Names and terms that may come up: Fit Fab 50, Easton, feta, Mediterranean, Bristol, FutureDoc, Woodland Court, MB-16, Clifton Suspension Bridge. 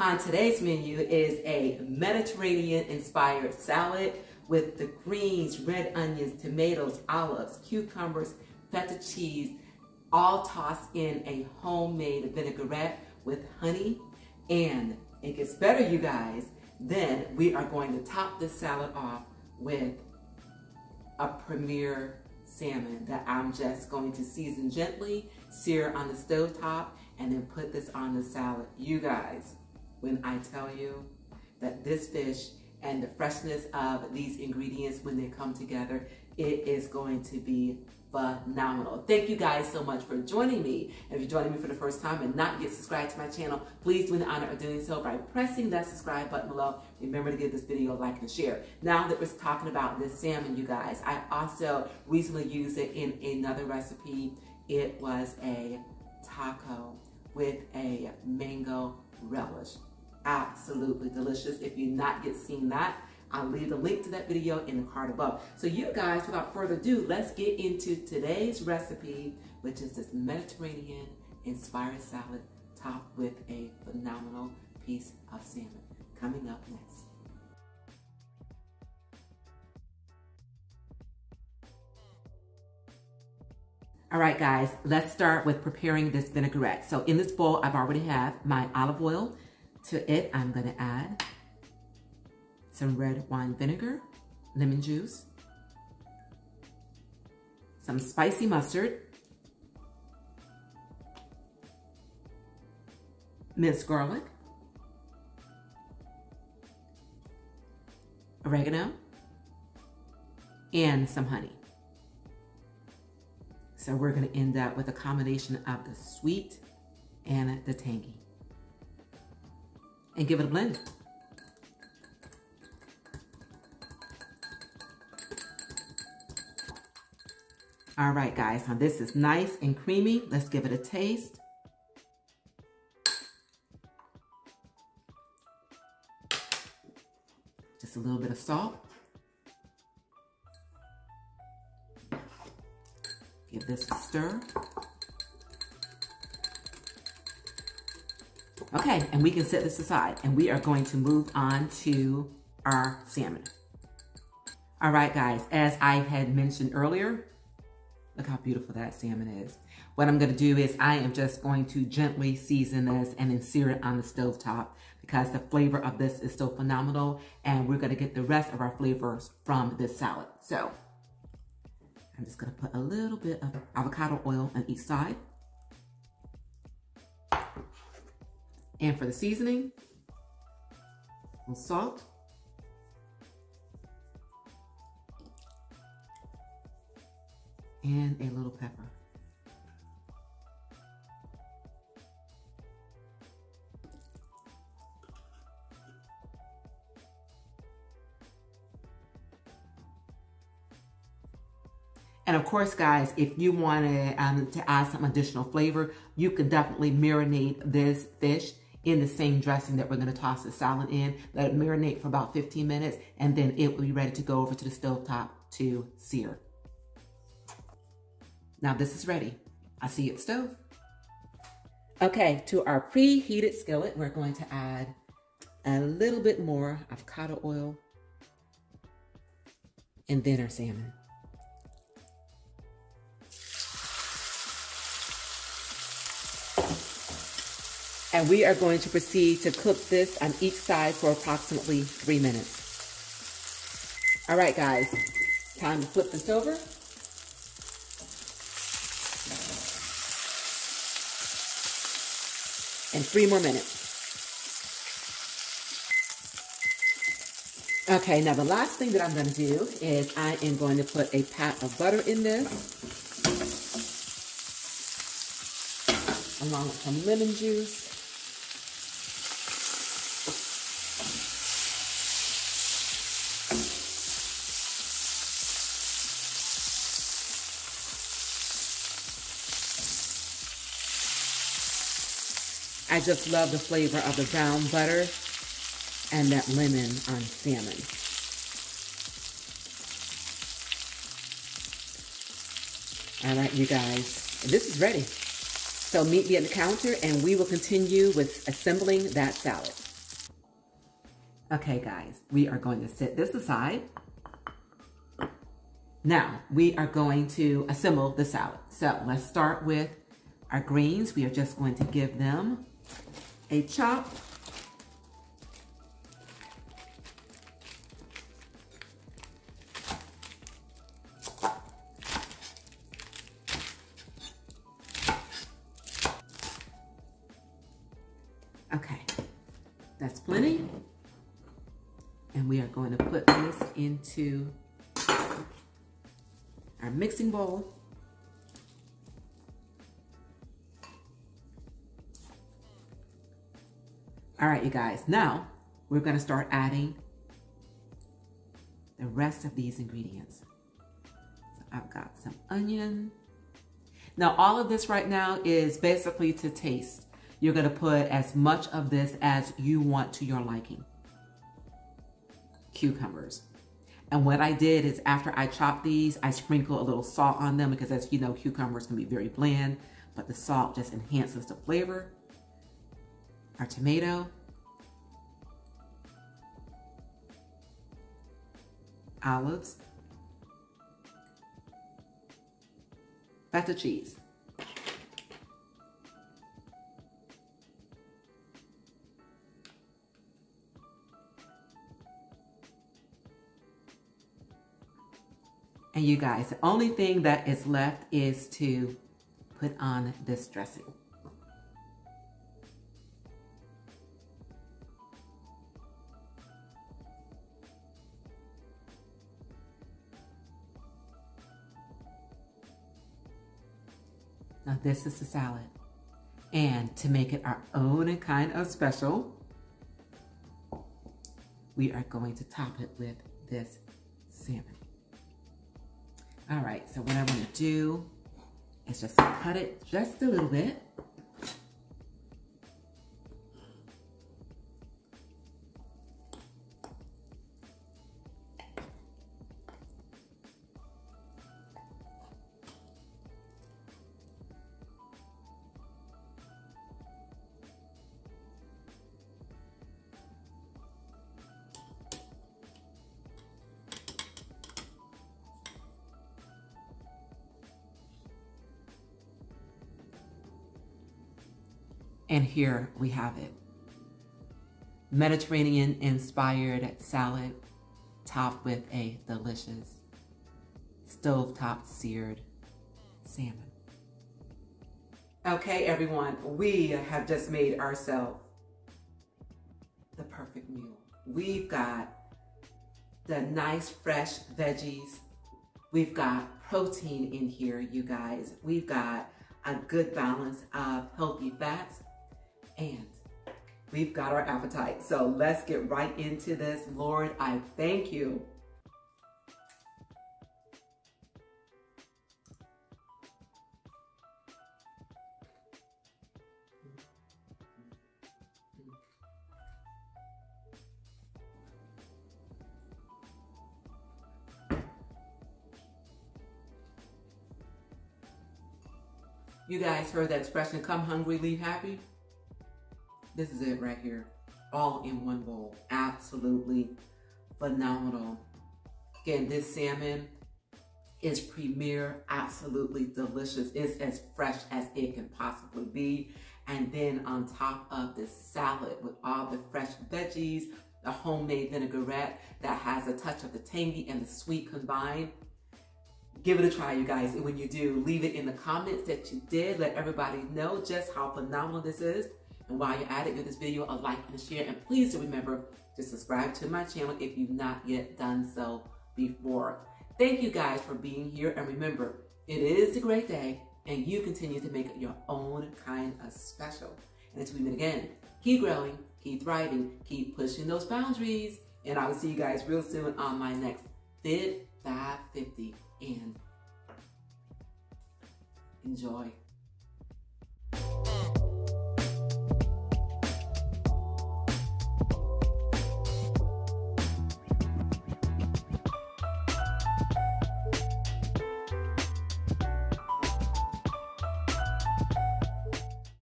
On today's menu is a Mediterranean-inspired salad with the greens, red onions, tomatoes, olives, cucumbers, feta cheese, all tossed in a homemade vinaigrette with honey. And it gets better, you guys. Then we are going to top this salad off with a premier salmon that I'm just going to season gently, sear on the stovetop, and then put this on the salad. You guys, when I tell you that this fish and the freshness of these ingredients when they come together, it is going to be phenomenal. Thank you guys so much for joining me. If you're joining me for the first time and not yet subscribed to my channel, please do the honor of doing so by pressing that subscribe button below. Remember to give this video a like and share. Now that we're talking about this salmon, you guys, I also recently used it in another recipe. It was a taco with a mango relish. Absolutely delicious. If you've not yet seen that, I'll leave the link to that video in the card above. So you guys, without further ado, let's get into today's recipe, which is this Mediterranean-inspired salad topped with a phenomenal piece of salmon. Coming up next. All right, guys, let's start with preparing this vinaigrette. So in this bowl, I've already have my olive oil. To it, I'm gonna add some red wine vinegar, lemon juice, some spicy mustard, minced garlic, oregano, and some honey. So we're gonna end up with a combination of the sweet and the tangy. And give it a blend. All right, guys, now this is nice and creamy. Let's give it a taste. Just a little bit of salt. Give this a stir. Okay, and we can set this aside, and we are going to move on to our salmon. All right, guys, as I had mentioned earlier, look how beautiful that salmon is. What I'm gonna do is I am just going to gently season this and then sear it on the stovetop because the flavor of this is so phenomenal, and we're gonna get the rest of our flavors from this salad. So I'm just gonna put a little bit of avocado oil on each side. And for the seasoning, a little salt, and a little pepper. And of course, guys, if you wanted to add some additional flavor, you can definitely marinate this fish in the same dressing that we're gonna toss the salad in. Let it marinate for about 15 minutes, and then it will be ready to go over to the stovetop to sear. Now this is ready. I see it stove. Okay, to our preheated skillet, we're going to add a little bit more avocado oil and then our salmon. And we are going to proceed to cook this on each side for approximately 3 minutes. All right, guys, time to flip this over. And 3 more minutes. Okay, now the last thing that I'm gonna do is I am going to put a pat of butter in this, along with some lemon juice. I just love the flavor of the brown butter and that lemon on salmon. All right, you guys, this is ready. So meet me at the counter and we will continue with assembling that salad. Okay guys, we are going to set this aside. Now we are going to assemble the salad. So let's start with our greens. We are just going to give them a chop. Okay, that's plenty. And we are going to put this into our mixing bowl. All right, you guys, now we're going to start adding the rest of these ingredients. So I've got some onion. Now, all of this right now is basically to taste. You're going to put as much of this as you want to your liking. Cucumbers. And what I did is after I chopped these, I sprinkle a little salt on them because, as you know, cucumbers can be very bland, but the salt just enhances the flavor. Our tomato. Olives. Feta cheese. And you guys, the only thing that is left is to put on this dressing. Now this is the salad. And to make it our own and kind of special, we are going to top it with this salmon. All right, so what I want to do is just cut it just a little bit. And here we have it. Mediterranean inspired salad topped with a delicious stovetop seared salmon. Okay, everyone, we have just made ourselves the perfect meal. We've got the nice fresh veggies. We've got protein in here, you guys. We've got a good balance of healthy fats. And we've got our appetite. So let's get right into this. Lord, I thank you. You guys heard that expression, come hungry, leave happy. This is it right here, all in one bowl. Absolutely phenomenal. Again, this salmon is premier, absolutely delicious. It's as fresh as it can possibly be. And then on top of this salad with all the fresh veggies, the homemade vinaigrette that has a touch of the tangy and the sweet combined. Give it a try, you guys. And when you do, leave it in the comments that you did. Let everybody know just how phenomenal this is. And while you're at it, give this video a like and a share. And please remember to subscribe to my channel if you've not yet done so before. Thank you guys for being here. And remember, it is a great day and you continue to make it your own kind of special. And until we meet again, keep growing, keep thriving, keep pushing those boundaries. And I will see you guys real soon on my next Fit Fab 50. And enjoy.